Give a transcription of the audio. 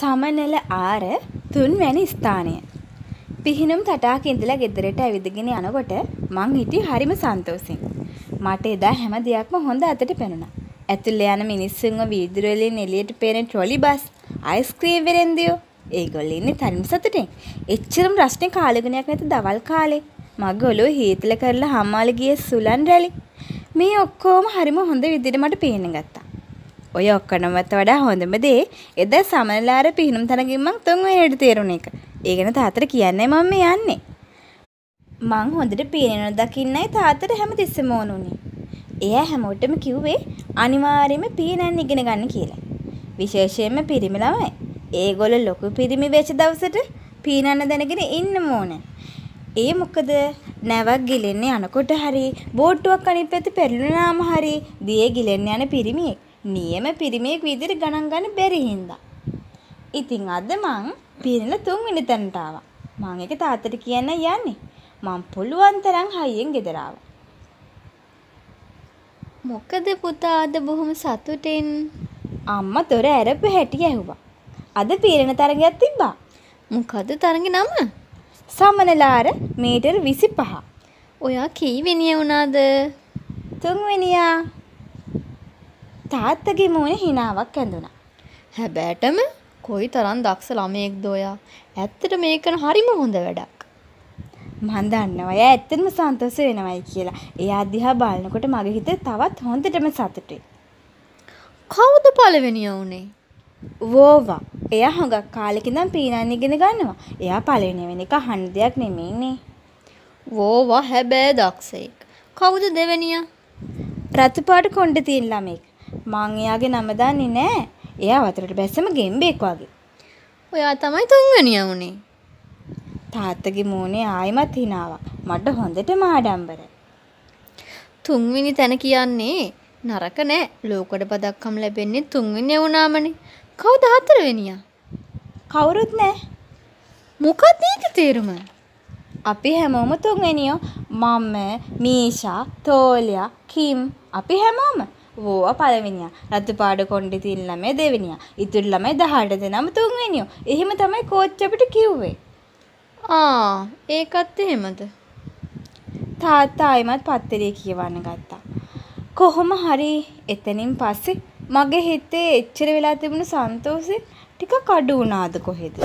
සමනල 6 තුන්වැනි ස්ථානය. පිහිනුම් තටාක ඉඳලා ගෙදරට ඇවිදගෙන යනකොට මං හිටියේ හරිම සන්තෝෂෙන්. මට එදා හැම දෙයක්ම හොඳ අතට පෙනුණා. ඇතුළේ යන මිනිස්සුන්ව වීදුරු වලින් එළියට පේන ට්‍රොලි බස්, අයිස්ක්‍රීම් වෙරෙන්දියෝ. ඒගොල්ලෝ ඉන්නේ තරම් සතුටින්. එච්චරම රස්නේ කාලගුණයක් නැති දවල් කාලේ. මගේ ඔළුව හීතල කරලා හම්මාල ගියේ සුලන් රැලි. මේ ඔක්කොම හරිම හොඳ විදිහට මට පේන්න ගත්තා. ඔය ඔක්කොනමට වඩා හොඳම දේ එදා සමනලාර පිහිනුම් තනගින් මං තුන්වෙනියට තේරුණ එක. ඒ ගැන තාත්තට කියන්නේ මම මේ යන්නේ. මං හොඳට පේනන දකින්නයි තාත්තට හැමතිස්සෙම ඕන උනේ. එයා හැමෝටම කිව්වේ අනිවාර්යයෙන්ම පේනන් ඉගෙන ගන්න කියලා. විශේෂයෙන්ම පිරිමි ළමයි. ඒගොල්ලෝ ලොකු පිරිමි වෙච්ච දවසට පේනන දැනගෙන ඉන්න ඕන. ඒ මොකද නැවක් ගිලෙන්නේ අනකොට හරි බෝට්ටුවක් අනිත් පැත්තේ පෙරළුණාම හරි දියේ ගිලෙන්න යන පිරිමියෙක්. නියම පිරිමියෙක් විදිහට ගණන් ගන්න බැරි හින්දා. ඉතින් අද මං පිරිනල තුන්වෙනි තැනට ආවා. මං ඒක තාත්තට කියන්න යන්නේ. මං පුළුවන් තරම් හයියෙන් ගෙදර ආවා. මොකද පුතා අද බොහොම සතුටින් අම්මා තොර ඇරපු හැටි ඇහුවා. අද පිරින තරගයක් තිබ්බා. මොකද තරගේ නම? සමනලාර මීටර් 25. ඔයා කීවෙනිය වුණාද? තුන්වෙනියා. තාත්තගේ මූණේ හිනාවක් ඇඳුණා. හැබැයිටම කොයි තරම් දක්ෂ ළමයෙක්ද ඔයා. ඇත්තට මේකන හරිම හොඳ වැඩක්. මම දන්නවා එයා ඇත්තටම සන්තෝෂ වෙනවයි කියලා. එයා දිහා බලනකොට මගේ හිත තවත් හොඳටම සතුටුයි. කවුද පළවෙනියා උනේ? වෝවා. එයා හුඟක් කාලෙක ඉඳන් පීනන්න ඉගෙන ගන්නවා. එයා පළවෙනි වෙන එක අහන්න දෙයක් නෙමෙයිනේ. වෝවා හැබැයි දක්ෂෙක්. කවුද දෙවෙනියා? රතුපාට කොණ්ඩේ තියෙන ළමෙක්. මං එයාගේ නම දන්නේ නැහැ. එයා වතුරට බැස්සම ගෙම්බෙක් වගේ. ඔයා තමයි තුන්වෙනියා වුනේ. තාත්තගේ මූණේ ආයෙමත් හිනාවක්. මට හොඳටම ආඩම්බරයි. තුන්වෙනි තැන කියන්නේ නරක නෑ. ලෝකෙට පදක්කම් ලැබෙන්නේ තුන්වෙනියා වුණාමනේ. කවුද හතරවෙනියා? කවුරුත් නෑ. මොකක්ද ඒක තේරුම? අපි හැමෝම තුන්වෙනියෝ. මම, මීෂා, තෝලියා, කිම් අපි හැමෝම. වෝවා පළවෙනියා. රතුපාඩ කොණ්ඩේ තියෙන ළමයා දෙවෙනියා. ඉතුරු ළමයි 18 දෙනාම තුන්වෙනියෝ. එහෙම තමයි කෝච් අපිට කිව්වේ. ඒකත් එහෙමද? තාත්තා ආයෙමත් පත්තරේ කියවන්න ගත්තා. කොහොම හරි එතනින් පස්සේ මගේ හිතේ එච්චර වෙලා තිබුණු සන්තෝෂෙ ටිකක් අඩු වුණාද කොහෙද?